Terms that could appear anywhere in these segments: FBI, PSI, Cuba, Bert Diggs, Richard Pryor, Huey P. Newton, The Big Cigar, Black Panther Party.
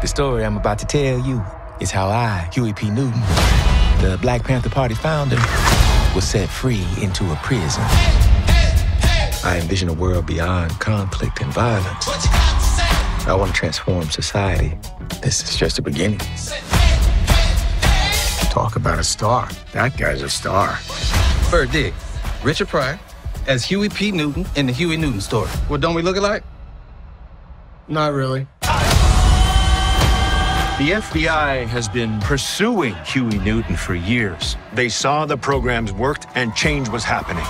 The story I'm about to tell you is how I, Huey P. Newton, the Black Panther Party founder, was set free into a prison. I envision a world beyond conflict and violence. I want to transform society. This is just the beginning. Talk about a star. That guy's a star. Bert Diggs, Richard Pryor, as Huey P. Newton in the Huey Newton Story. Well, don't we look alike? Not really. The FBI has been pursuing Huey Newton for years. They saw the programs worked and change was happening.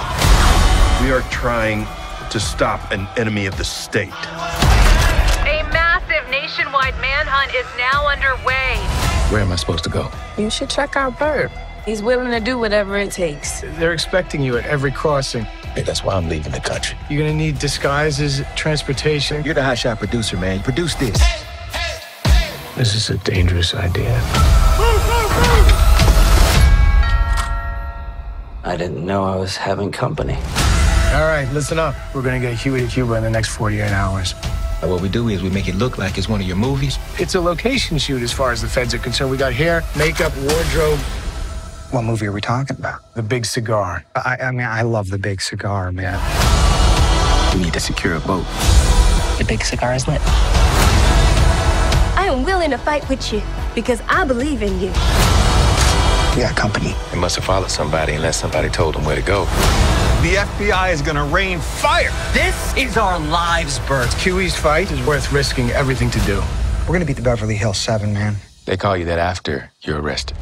We are trying to stop an enemy of the state. A massive nationwide manhunt is now underway. Where am I supposed to go? You should check out Bert. He's willing to do whatever it takes. They're expecting you at every crossing. Hey, that's why I'm leaving the country. You're gonna need disguises, transportation. You're the hot shot producer, man. You produce this. Hey. This is a dangerous idea. I didn't know I was having company. All right, listen up. We're going to get Huey to Cuba in the next 48 hours. What we do is we make it look like it's one of your movies. It's a location shoot as far as the feds are concerned. We got hair, makeup, wardrobe. What movie are we talking about? The Big Cigar. I mean, I love The Big Cigar, man. We need to secure a boat. The Big Cigar is lit. I am willing to fight with you because I believe in you. We got company. They must have followed somebody unless somebody told them where to go. The FBI is going to rain fire. This is our lives, Bert. Huey's fight is worth risking everything to do. We're going to beat the Beverly Hills 7, man. They call you that after you're arrested.